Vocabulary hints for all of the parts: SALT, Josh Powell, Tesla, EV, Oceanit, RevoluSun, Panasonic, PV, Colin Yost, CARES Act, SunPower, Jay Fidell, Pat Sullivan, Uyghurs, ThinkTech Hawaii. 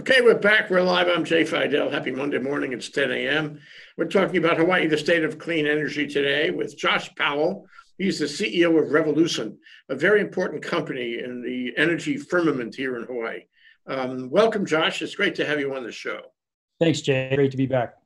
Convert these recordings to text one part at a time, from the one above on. Okay, we're back. We're live. I'm Jay Fidell. Happy Monday morning. It's 10 a.m. We're talking about Hawaii, the state of clean energy today with Josh Powell. He's the CEO of RevoluSun, a very important company in the energy firmament here in Hawaii. Welcome, Josh. It's great to have you on the show. Thanks, Jay. Great to be back.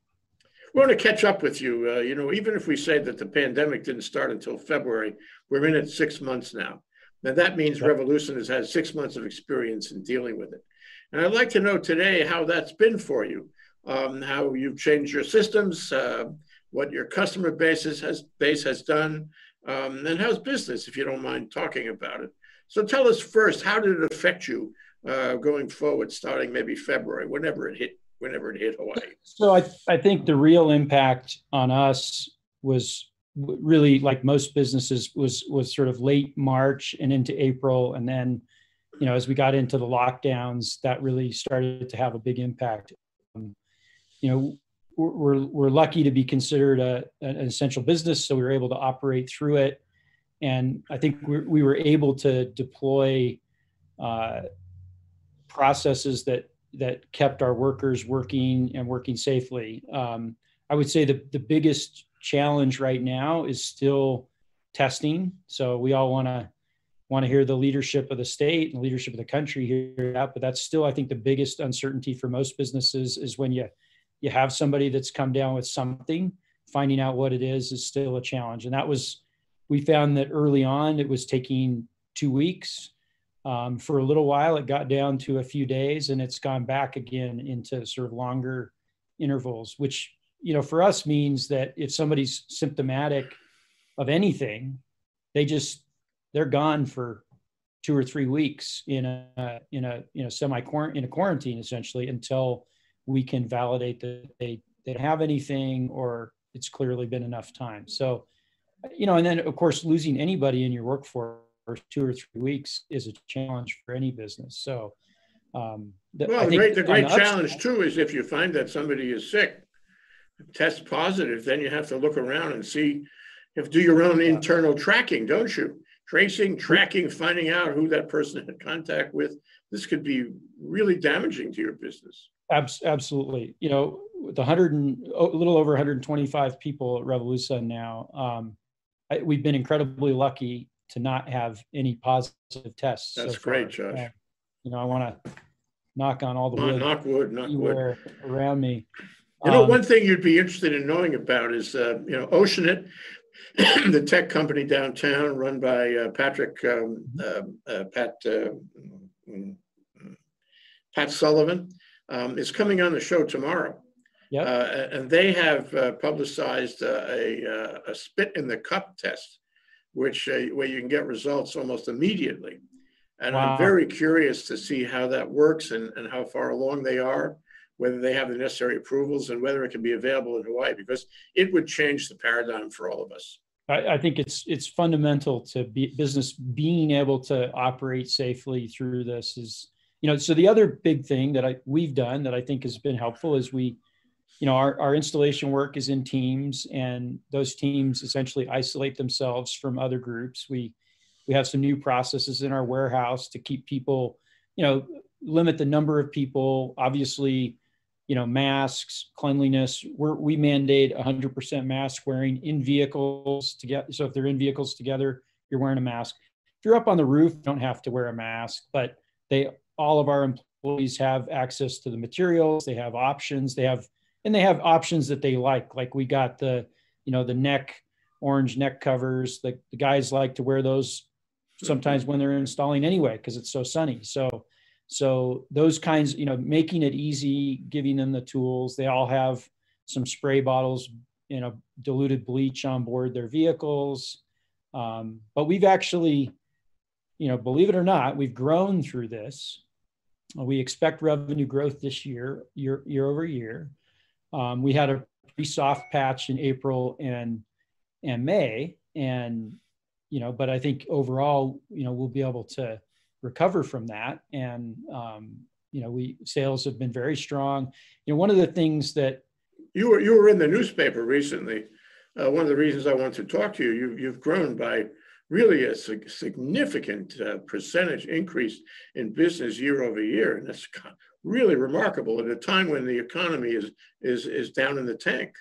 We want to catch up with you. You know, even if we say that the pandemic didn't start until February, we're in it 6 months now. Now, that means RevoluSun has had 6 months of experience in dealing with it. And I'd like to know today how that's been for you, how you've changed your systems, what your customer base has done, and how's business, if you don't mind talking about it. So tell us first, how did it affect you going forward, starting maybe February, whenever it hit Hawaii? So I think the real impact on us was really, like most businesses, was sort of late March and into April, and then, you know, as we got into the lockdowns, that really started to have a big impact. You know, we're lucky to be considered an essential business, so we were able to operate through it. And I think we were able to deploy processes that kept our workers working and working safely. I would say the biggest challenge right now is still testing. So we all want to hear the leadership of the state and the leadership of the country here out, but that's still, I think, the biggest uncertainty for most businesses is when you have somebody that's come down with something, finding out what it is still a challenge. And that was, we found that early on, it was taking 2 weeks. For a little while, it got down to a few days, and it's gone back again into sort of longer intervals, which, you know, for us means that if somebody's symptomatic of anything, they're gone for 2 or 3 weeks in a quarantine, essentially, until we can validate that they have anything or it's clearly been enough time. So, you know, and then of course losing anybody in your workforce for 2 or 3 weeks is a challenge for any business. So, the great challenge too is if you find that somebody is sick, test positive, then you have to look around and see if do your own internal tracking, don't you? Tracing, tracking, finding out who that person had contact with, this could be really damaging to your business. Absolutely. You know, with a little over 125 people at RevoluSun now, we've been incredibly lucky to not have any positive tests. That's so great, Josh. You know, I want to knock on all the wood. Knock wood. Around me. You know, one thing you'd be interested in knowing about is, you know, Oceanit, the tech company downtown run by Pat Sullivan, is coming on the show tomorrow. Yep. And they have publicized a spit in the cup test, which where you can get results almost immediately. And wow. I'm very curious to see how that works and how far along they are, whether they have the necessary approvals and whether it can be available in Hawaii, because it would change the paradigm for all of us. I think it's fundamental to business being able to operate safely through this is, you know, so the other big thing that we've done that I think has been helpful is we, you know, our installation work is in teams, and those teams essentially isolate themselves from other groups. We have some new processes in our warehouse to keep people, you know, limit the number of people, obviously, you know, masks, cleanliness. We mandate 100% mask wearing in vehicles together. So if they're in vehicles together, you're wearing a mask. If you're up on the roof, you don't have to wear a mask, but all of our employees have access to the materials. They have options. They have options that they like we got the, you know, the orange neck covers. The guys like to wear those sometimes when they're installing anyway, because it's so sunny. So those kinds, you know, making it easy, giving them the tools. They all have some spray bottles, you know, diluted bleach on board their vehicles. But we've actually, you know, believe it or not, we've grown through this. We expect revenue growth this year over year. We had a pretty soft patch in April and May, and, you know, but I think overall, you know, we'll be able to recover from that. And, you know, sales have been very strong. You know, one of the things that you were in the newspaper recently. One of the reasons I want to talk to you, you've grown by really a significant percentage increase in business year over year. And that's really remarkable at a time when the economy is down in the tank.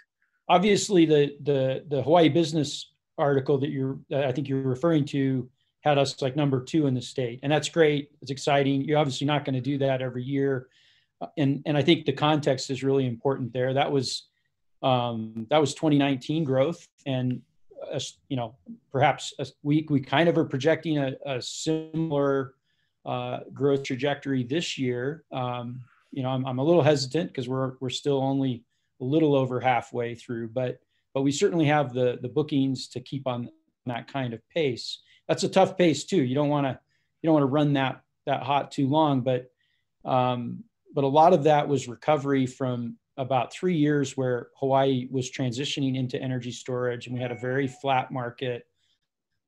Obviously, the Hawaii Business article that I think you're referring to had us like #2 in the state, and that's great. It's exciting. You're obviously not going to do that every year, and I think the context is really important there. That was 2019 growth, and perhaps we kind of are projecting a similar growth trajectory this year. I'm a little hesitant because we're still only a little over halfway through, but we certainly have the bookings to keep on that kind of pace. That's a tough pace too. You don't want to run that hot too long, but a lot of that was recovery from about 3 years where Hawaii was transitioning into energy storage, and we had a very flat market,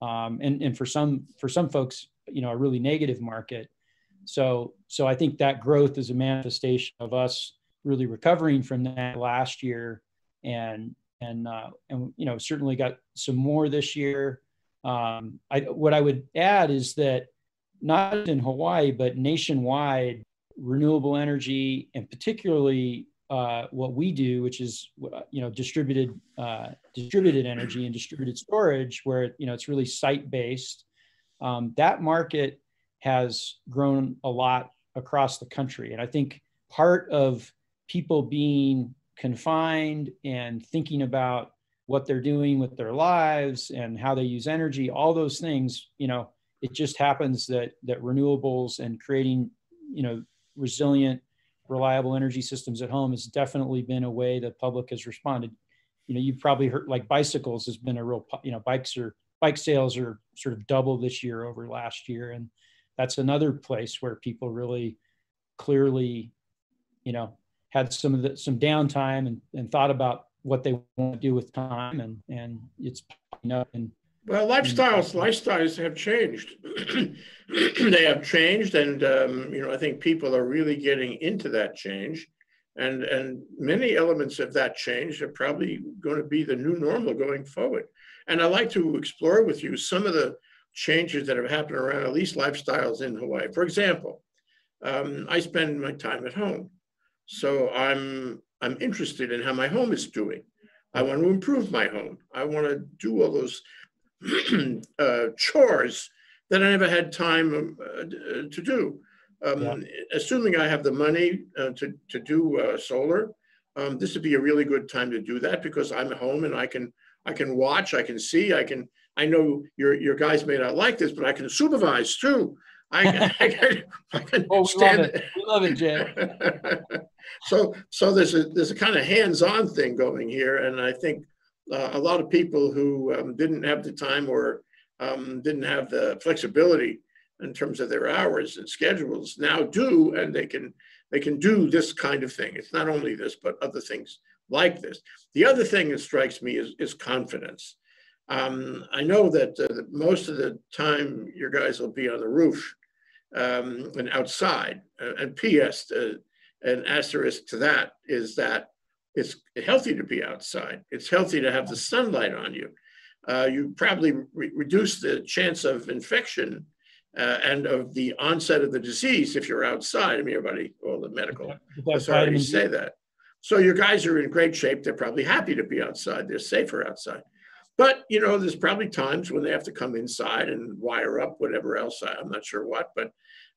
and for some folks, a really negative market. So I think that growth is a manifestation of us really recovering from that last year, and certainly got some more this year. What I would add is that not in Hawaii, but nationwide, renewable energy, and particularly what we do, which is distributed energy and distributed storage, where it's really site-based. That market has grown a lot across the country, and I think part of people being confined and thinking about what they're doing with their lives and how they use energy, all those things, it just happens that renewables and creating, resilient, reliable energy systems at home has definitely been a way the public has responded. You've probably heard like bicycles has been a real, bike sales are sort of double this year over last year. And that's another place where people really clearly, had some downtime and thought about what they want to do with time, and it's well, lifestyles have changed. They have changed, and I think people are really getting into that change, and many elements of that change are probably going to be the new normal going forward. And I'd like to explore with you some of the changes that have happened around at least lifestyles in Hawaii. For example, I spend my time at home, so I'm interested in how my home is doing. I want to improve my home. I want to do all those chores that I never had time to do. Assuming I have the money to do solar, this would be a really good time to do that, because I'm home and I can watch, I can see, I know your guys may not like this, but I can supervise too. I can stand it. We love it, Jay. So there's a kind of hands-on thing going here, and I think a lot of people who didn't have the time or didn't have the flexibility in terms of their hours and schedules now do, and they can do this kind of thing. It's not only this, but other things like this. The other thing that strikes me is confidence. I know that most of the time your guys will be on the roof and outside. And P.S., an asterisk to that is that it's healthy to be outside. It's healthy to have the sunlight on you. You probably reduce the chance of infection and of the onset of the disease if you're outside. I mean, everybody, all the medical authorities say that. So your guys are in great shape. They're probably happy to be outside. They're safer outside. But, there's probably times when they have to come inside and wire up whatever else, I'm not sure what, but,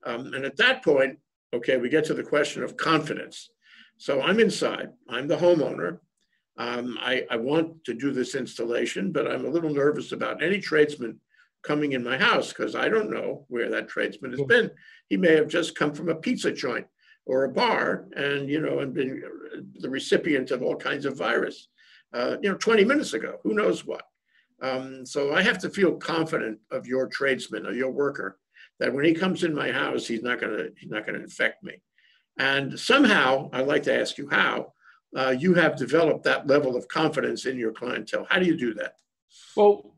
and at that point, okay, we get to the question of confidence. So I'm inside, I'm the homeowner. I want to do this installation, but I'm a little nervous about any tradesman coming in my house, because I don't know where that tradesman has been. He may have just come from a pizza joint or a bar and, and been the recipient of all kinds of virus. 20 minutes ago, who knows what. So I have to feel confident of your tradesman or your worker that when he comes in my house, he's not gonna infect me. And somehow, I'd like to ask you how you have developed that level of confidence in your clientele. How do you do that? Well,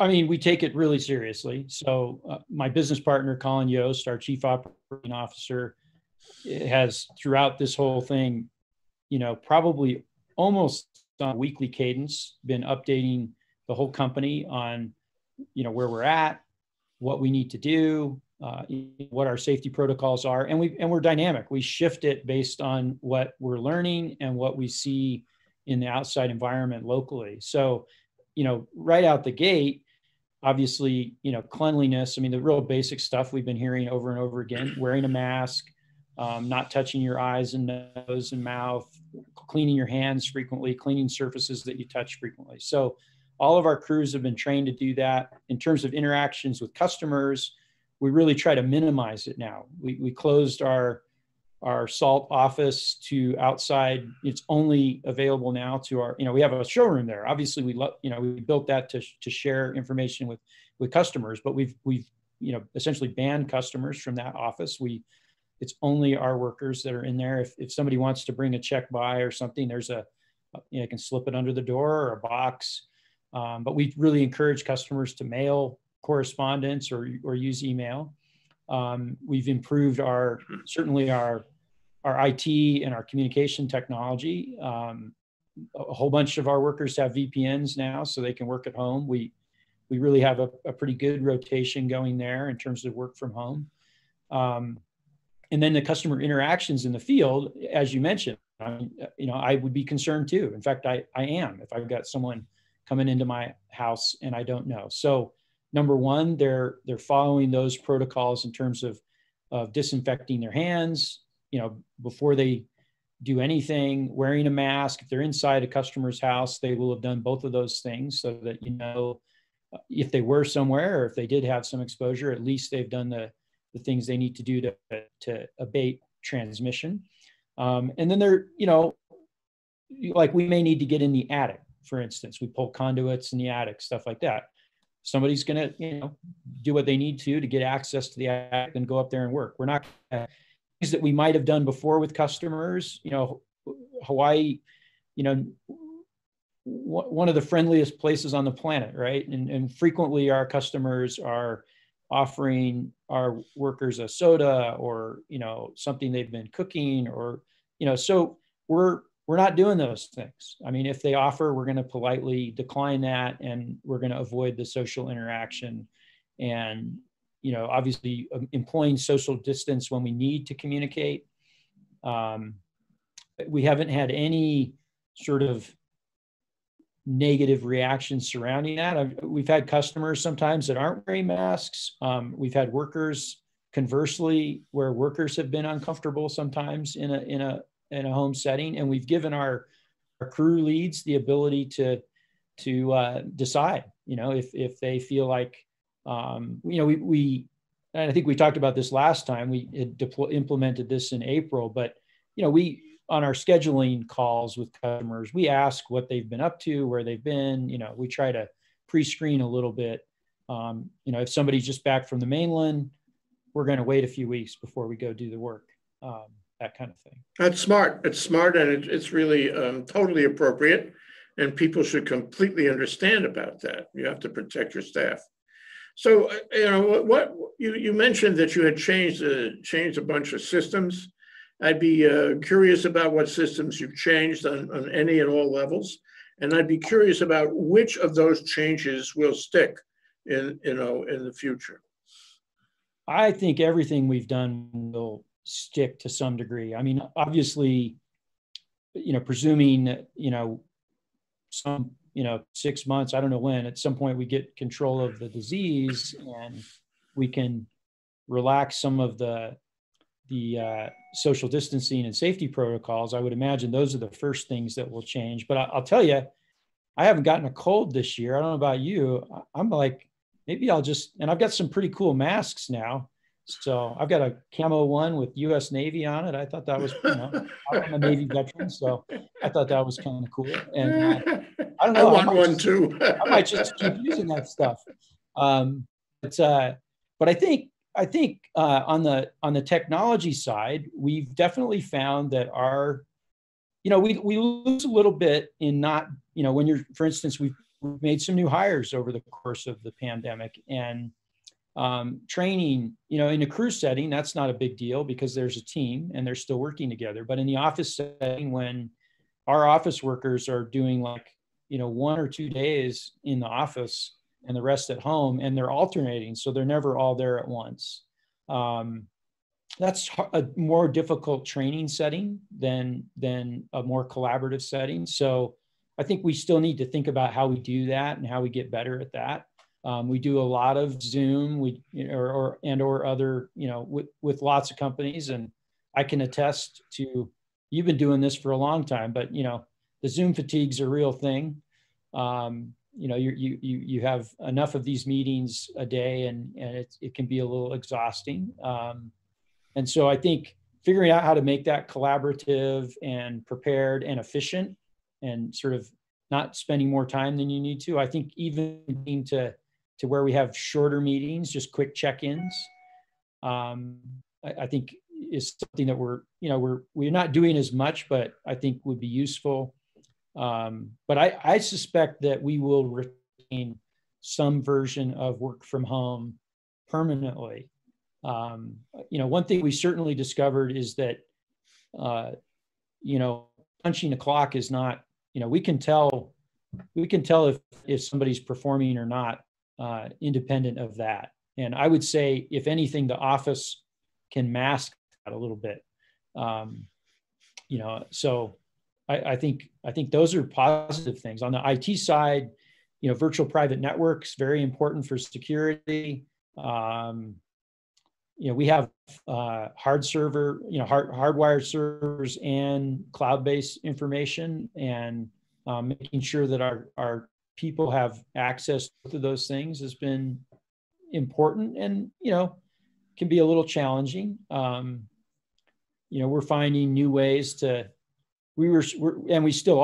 I mean, we take it really seriously. So my business partner, Colin Yost, our chief operating officer, has throughout this whole thing, probably almost on a weekly cadence, been updating the whole company on, where we're at, what we need to do, what our safety protocols are, and we're dynamic. We shift it based on what we're learning and what we see in the outside environment locally. So, you know, right out the gate, obviously, you know, cleanliness. I mean, the real basic stuff we've been hearing over and over again: wearing a mask, not touching your eyes and nose and mouth, cleaning your hands frequently, cleaning surfaces that you touch frequently. So all of our crews have been trained to do that. In terms of interactions with customers, we really try to minimize it now. We closed our SALT office to outside. It's only available now to our, you know, we have a showroom there. Obviously we love, you know, we built that to share information with customers, but we've, you know, essentially banned customers from that office. It's only our workers that are in there. If somebody wants to bring a check by or something, there's a, you know, you can slip it under the door or a box. But we really encourage customers to mail correspondence or use email. We've improved our IT and our communication technology. A whole bunch of our workers have VPNs now, so they can work at home. We really have a pretty good rotation going there in terms of work from home. And then the customer interactions in the field, as you mentioned, you know, I would be concerned too. In fact, I am if I've got someone coming into my house and I don't know. So number one, they're following those protocols in terms of disinfecting their hands, you know, before they do anything, wearing a mask. If they're inside a customer's house, they will have done both of those things so that, you know, if they were somewhere or if they did have some exposure, at least they've done the things they need to do to abate transmission. And then they're, you know, like we may need to get in the attic, for instance. We pull conduits in the attic, stuff like that. Somebody's going to, you know, do what they need to get access to the attic and go up there and work. We're not gonna, things that we might have done before with customers. You know, Hawaii, you know, one of the friendliest places on the planet, right? And frequently our customers are offering our workers a soda or, you know, something they've been cooking or, you know, so we're not doing those things. I mean, if they offer, we're going to politely decline that, and we're going to avoid the social interaction. And, you know, obviously employing social distance when we need to communicate. We haven't had any sort of negative reactions surrounding that. We've had customers sometimes that aren't wearing masks. We've had workers, conversely, where workers have been uncomfortable sometimes in a home setting, and we've given our crew leads the ability to decide, you know, if they feel like, you know, we and I think we talked about this last time. We had implemented this in April, but, you know, on our scheduling calls with customers, we ask what they've been up to, where they've been. You know, we try to pre-screen a little bit. You know, if somebody's just back from the mainland, we're going to wait a few weeks before we go do the work, that kind of thing. That's smart. It's smart, and it's really totally appropriate, and people should completely understand about that. You have to protect your staff. So, you know, what you mentioned that you had changed a bunch of systems. I'd be curious about what systems you've changed on any and all levels. And I'd be curious about which of those changes will stick in, you know, in the future. I think everything we've done will stick to some degree. I mean, obviously, you know, presuming that, you know, some, you know, 6 months, I don't know when, at some point we get control of the disease and we can relax some of the social distancing and safety protocols. I would imagine those are the first things that will change. But I'll tell you, I haven't gotten a cold this year. I don't know about you. I'm like, maybe I'll just, and I've got some pretty cool masks now. So I've got a camo one with U.S. Navy on it. I thought that was, you know, I'm a Navy veteran, so I thought that was kind of cool. And I don't know. I want one too. I might just keep using that stuff. But I think on the technology side, we've definitely found that our, you know, we lose a little bit in not, you know, when you're, for instance, we've made some new hires over the course of the pandemic and training, you know, in a crew setting, that's not a big deal because there's a team and they're still working together. But in the office setting, when our office workers are doing like, you know, 1 or 2 days in the office and the rest at home, and they're alternating, so they're never all there at once. That's a more difficult training setting than a more collaborative setting. So I think we still need to think about how we do that and how we get better at that. We do a lot of Zoom, or other, with lots of companies, and I can attest to, you've been doing this for a long time, but the Zoom fatigue's a real thing. You have enough of these meetings a day, and it can be a little exhausting. And so I think figuring out how to make that collaborative and prepared and efficient, and sort of not spending more time than you need to. I think even to where we have shorter meetings, just quick check-ins, I think is something that we're not doing as much, but I think would be useful. But I suspect that we will retain some version of work from home permanently. One thing we certainly discovered is that, punching a clock is not, we can tell if somebody's performing or not, independent of that. And I would say, if anything, the office can mask that a little bit. So I think those are positive things. On the IT side, virtual private networks, very important for security. We have hardwired servers and cloud-based information, and making sure that our people have access to those things has been important, and, can be a little challenging. We're finding new ways to, we still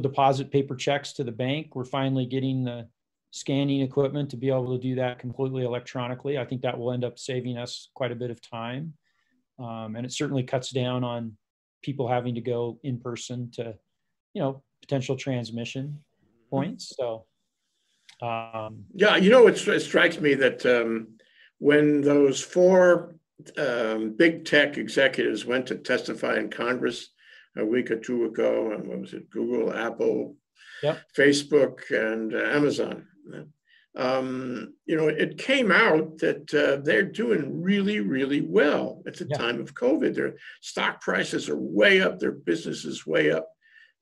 deposit paper checks to the bank. We're finally getting the scanning equipment to be able to do that completely electronically. I think that will end up saving us quite a bit of time. And it certainly cuts down on people having to go in person to, potential transmission points. So. It strikes me that when those four big tech executives went to testify in Congress a week or two ago, and what was it, Google, Apple, yep, Facebook, and Amazon. It came out that they're doing really, really well at the yeah time of COVID. Their stock prices are way up, their business is way up.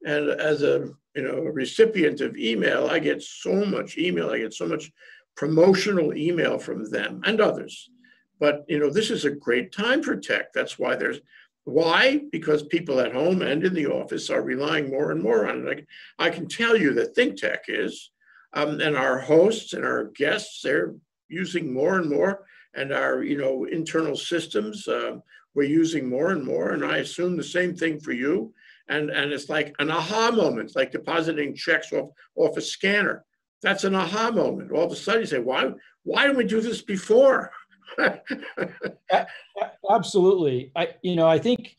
And as a recipient of email, I get so much email, I get so much promotional email from them and others. But, this is a great time for tech. That's why why? Because people at home and in the office are relying more and more on it. I can tell you that ThinkTech is, and our hosts and our guests, they're using more and more, and our internal systems, we're using more and more, and I assume the same thing for you. And it's like an aha moment, like depositing checks off a scanner. That's an aha moment. All of a sudden you say, why didn't we do this before? Absolutely. I think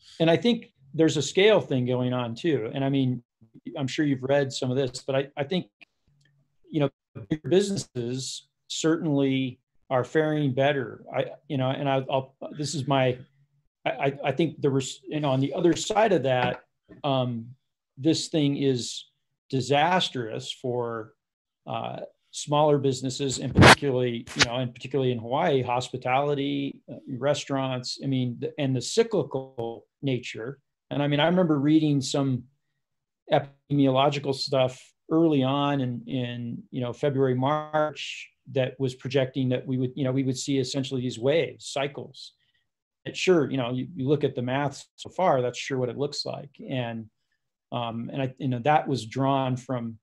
there's a scale thing going on too. And I mean, I'm sure you've read some of this, but I think, bigger businesses certainly are faring better. On the other side of that, this thing is disastrous for, smaller businesses, and particularly in Hawaii, hospitality, restaurants, and the cyclical nature. And I remember reading some epidemiological stuff early on in February, March, that was projecting that we would see essentially these waves, cycles. And sure, you look at the math so far, that's sure what it looks like. And that was drawn from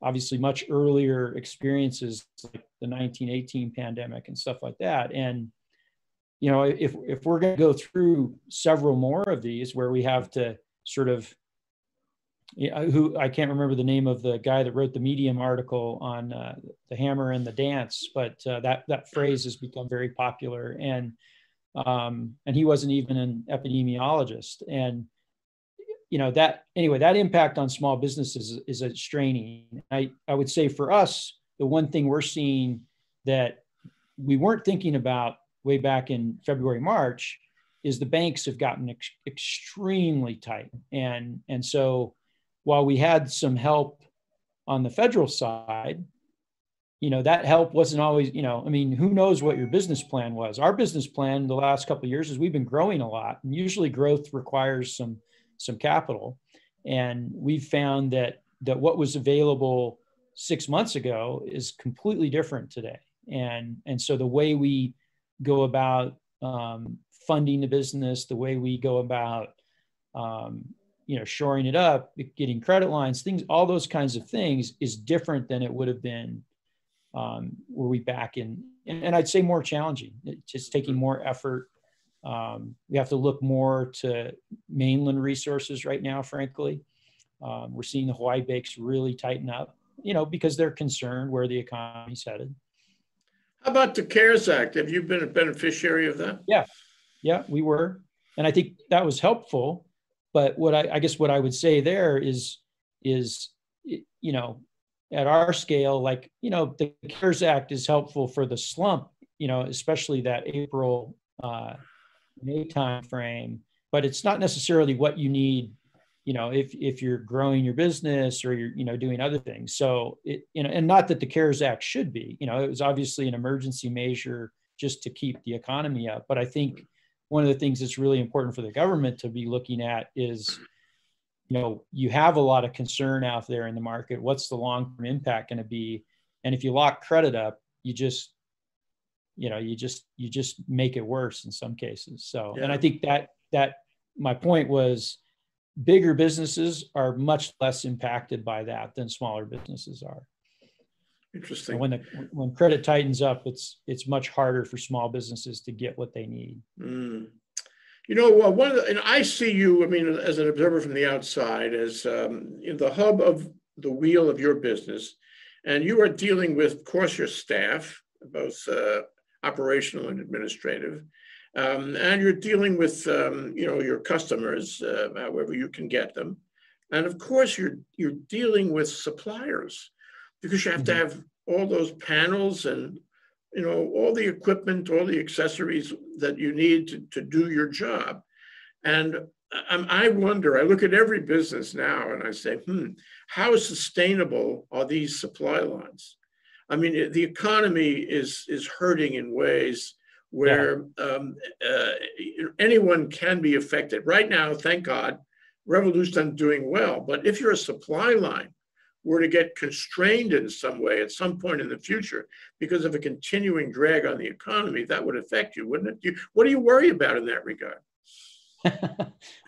obviously much earlier experiences like the 1918 pandemic and stuff like that. And, if we're going to go through several more of these where we have to sort of, I can't remember the name of the guy that wrote the Medium article on the hammer and the dance, but that phrase has become very popular. And he wasn't even an epidemiologist. And, that impact on small businesses is a straining. I would say for us, the one thing we're seeing that we weren't thinking about way back in February, March, is the banks have gotten extremely tight. And so while we had some help on the federal side, you know, that help wasn't always, you know, I mean, who knows what your business plan was. Our business plan the last couple of years is we've been growing a lot, and usually growth requires some capital. And we've found that what was available 6 months ago is completely different today. And so the way we go about funding the business, the way we go about, you know, shoring it up, getting credit lines, things, all those kinds of things is different than it would have been were we back in, and I'd say more challenging. It's just taking more effort. We have to look more to mainland resources right now, frankly. We're seeing the Hawaii Bakes really tighten up, you know, because they're concerned where the economy's headed. How about the CARES Act? Have you been a beneficiary of that? Yeah, we were. And I think that was helpful. But what I guess what I would say there is, you know, at our scale, like, you know, the CARES Act is helpful for the slump, you know, especially that April, May timeframe. But it's not necessarily what you need, you know, if you're growing your business or you're, you know, doing other things. So, it, you know, and not that the CARES Act should be, you know, it was obviously an emergency measure just to keep the economy up. But I think one of the things that's really important for the government to be looking at is, you know, you have a lot of concern out there in the market. What's the long-term impact going to be? And if you lock credit up, you just, you know, you just make it worse in some cases. So, yeah. And I think that my point was, bigger businesses are much less impacted by that than smaller businesses are. Interesting. So when credit tightens up, it's much harder for small businesses to get what they need. Mm. You know, one of the, and I see you, I mean, as an observer from the outside, as in the hub of the wheel of your business, and you are dealing with, of course, your staff, both operational and administrative, and you're dealing with, you know, your customers, however you can get them, and of course, you're dealing with suppliers, because you have to have all those panels and, you know, all the equipment, all the accessories that you need to do your job. And I wonder, I look at every business now and I say, how sustainable are these supply lines? I mean, the economy is hurting in ways where anyone can be affected. Right now, thank God, RevoluSun's doing well. But if you're a supply line, were to get constrained in some way at some point in the future because of a continuing drag on the economy, that would affect you, wouldn't it? What do you worry about in that regard?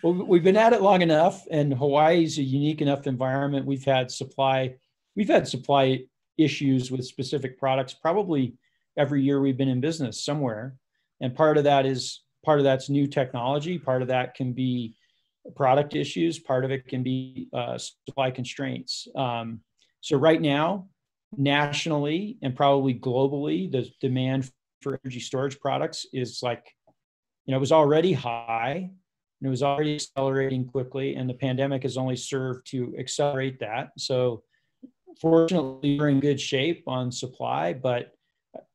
Well, we've been at it long enough, and Hawaii's a unique enough environment. We've had supply issues with specific products probably every year we've been in business somewhere, and part of that's new technology, part of that can be product issues, part of it can be supply constraints. So right now, nationally and probably globally, the demand for energy storage products is, like, you know, it was already high and it was already accelerating quickly, and the pandemic has only served to accelerate that. So fortunately, we're in good shape on supply, but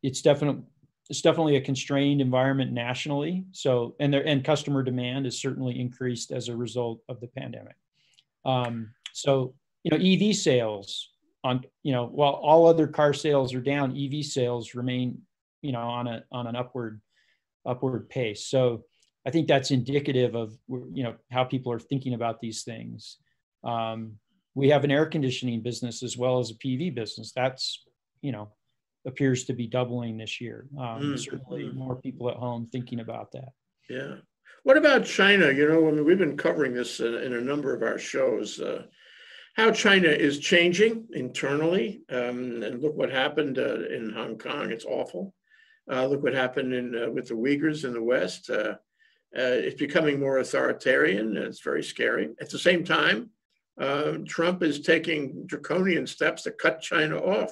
it's definitely a constrained environment nationally. So, and customer demand is certainly increased as a result of the pandemic. So, you know, EV sales on, you know, while all other car sales are down, EV sales remain, you know, on an upward pace. So I think that's indicative of, you know, how people are thinking about these things. We have an air conditioning business as well as a PV business. That's, you know, appears to be doubling this year. Certainly more people at home thinking about that. Yeah. What about China? You know, I mean, we've been covering this in a number of our shows, how China is changing internally. And look what happened in Hong Kong. It's awful. Look what happened with the Uyghurs in the West. It's becoming more authoritarian. It's very scary. At the same time, Trump is taking draconian steps to cut China off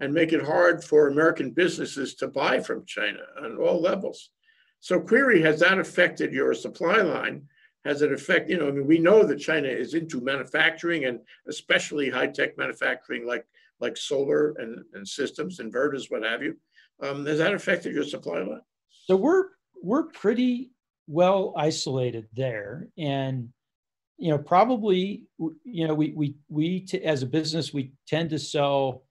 and make it hard for American businesses to buy from China on all levels. So query, has that affected your supply line? Has it affected, you know, I mean, we know that China is into manufacturing, and especially high-tech manufacturing like solar and systems, inverters, what have you. Has that affected your supply line? So we're pretty well isolated there. And, you know, probably, you know, we as a business, we tend to sell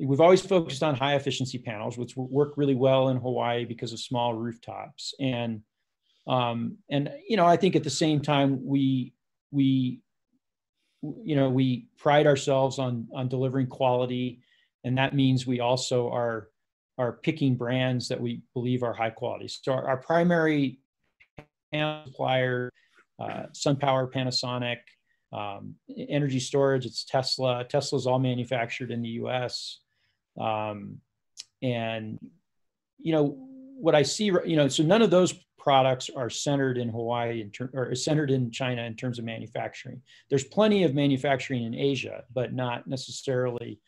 We've always focused on high efficiency panels, which work really well in Hawaii because of small rooftops. And you know, I think at the same time, we pride ourselves on delivering quality, and that means we also are picking brands that we believe are high quality. So our primary panel supplier, SunPower, Panasonic, energy storage, it's Tesla. Tesla's all manufactured in the U.S. And, you know, what I see, you know, so none of those products are centered in Hawaii or centered in China in terms of manufacturing. There's plenty of manufacturing in Asia, but not necessarily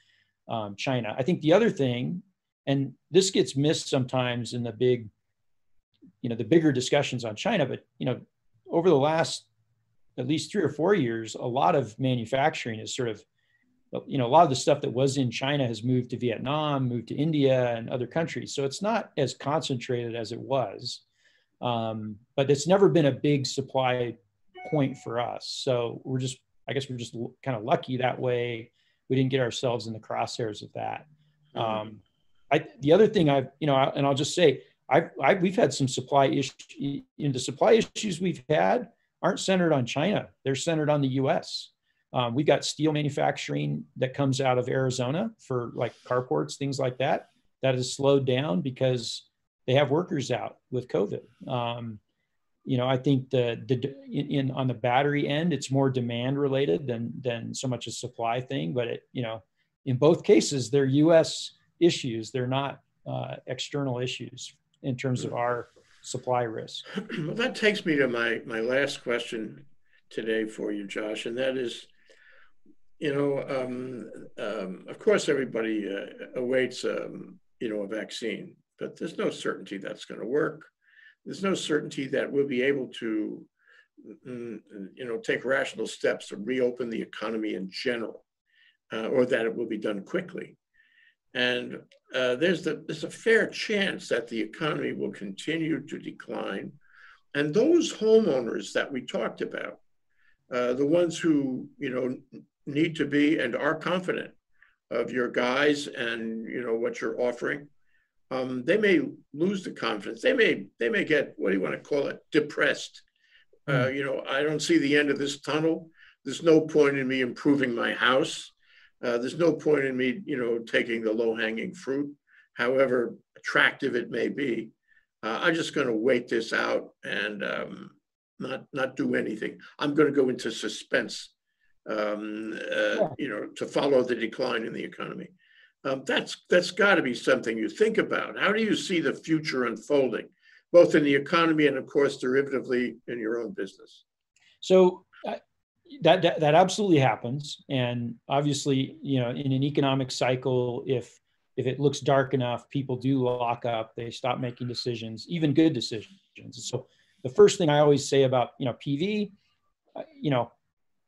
China. I think the other thing, and this gets missed sometimes in the big, you know, the bigger discussions on China, but, you know, over the last at least 3 or 4 years, a lot of manufacturing is sort of, you know, a lot of the stuff that was in China has moved to Vietnam, moved to India and other countries. So it's not as concentrated as it was, but it's never been a big supply point for us. So we're just, I guess we're just kind of lucky that way. We didn't get ourselves in the crosshairs of that. The other thing I've, you know, and I'll just say, we've had some supply issues, and the supply issues we've had aren't centered on China. They're centered on the US. We've got steel manufacturing that comes out of Arizona for like carports, things like that, that has slowed down because they have workers out with COVID. You know, I think on the battery end, it's more demand related than so much a supply thing, but it, you know, in both cases, they're US issues. They're not external issues in terms of our supply risk. Well, that takes me to my last question today for you, Josh, and that is, you know, of course, everybody awaits, you know, a vaccine, but there's no certainty that's going to work. There's no certainty that we'll be able to, you know, take rational steps to reopen the economy in general, or that it will be done quickly. And there's a fair chance that the economy will continue to decline. And those homeowners that we talked about, the ones who, you know, need to be and are confident of your guys and, you know, what you're offering, they may lose the confidence. They may get, what do you want to call it, depressed. You know, I don't see the end of this tunnel. There's no point in me improving my house. There's no point in me, you know, taking the low-hanging fruit, however attractive it may be. I'm just going to wait this out and not do anything. I'm going to go into suspense, you know, to follow the decline in the economy. That's got to be something you think about. How do you see the future unfolding, both in the economy and, of course, derivatively in your own business? So That absolutely happens, and obviously, you know, in an economic cycle, if it looks dark enough, people do lock up. They stop making decisions, even good decisions. So the first thing I always say about, you know, PV, you know,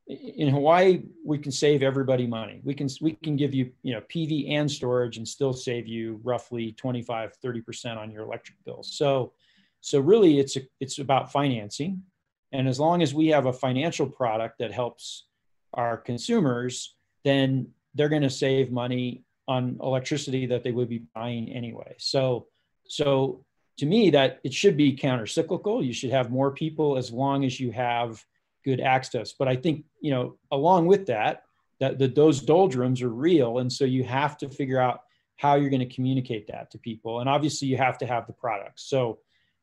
in Hawaii, we can save everybody money. We can give you, you know, PV and storage and still save you roughly 25-30% on your electric bill. So really, it's about financing. And as long as we have a financial product that helps our consumers, then they're going to save money on electricity that they would be buying anyway. So to me, that it should be counter-cyclical. You should have more people as long as you have good access. But I think, you know, along with that those doldrums are real. And so you have to figure out how you're going to communicate that to people. And obviously you have to have the products. So,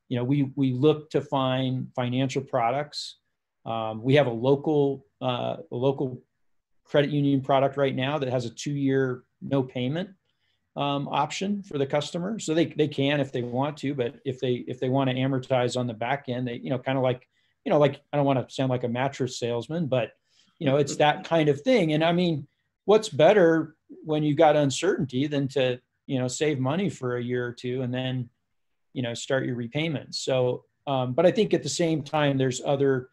you know, we look to find financial products. We have a local credit union product right now that has a 2-year no payment option for the customer. So they can if they want to, but if they want to amortize on the back end, they, you know, kind of like, you know, like, I don't want to sound like a mattress salesman, but, you know, it's that kind of thing. And I mean, what's better when you got uncertainty than to, you know, save money for a year or two and then, you know, start your repayments. So, but I think at the same time, there's other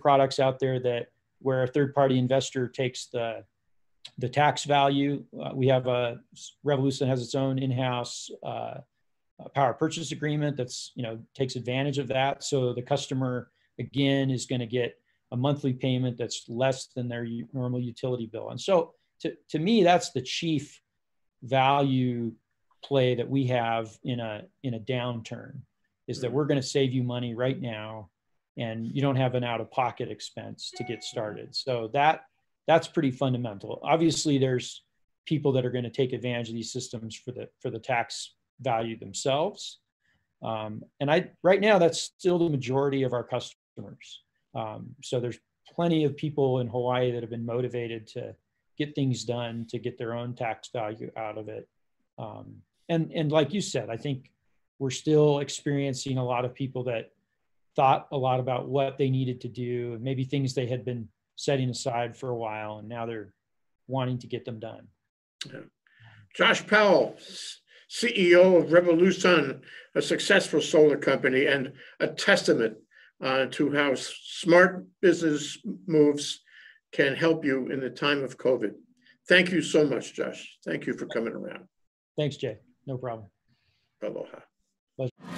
products out there that where a third-party investor takes the tax value. We have RevoluSun has its own in-house power purchase agreement that's, you know, takes advantage of that. So the customer again is going to get a monthly payment that's less than their normal utility bill. And so to me, that's the chief value play that we have in a downturn is that we're going to save you money right now, and you don't have an out-of-pocket expense to get started. So that's pretty fundamental. Obviously, there's people that are going to take advantage of these systems for the tax value themselves. And right now, that's still the majority of our customers. So there's plenty of people in Hawaii that have been motivated to get things done, to get their own tax value out of it. And like you said, I think we're still experiencing a lot of people that thought a lot about what they needed to do, and maybe things they had been setting aside for a while, and now they're wanting to get them done. Yeah. Josh Powell, CEO of RevoluSun, a successful solar company and a testament to how smart business moves can help you in the time of COVID. Thank you so much, Josh. Thank you for coming around. Thanks, Jay. No problem. Aloha. Pleasure.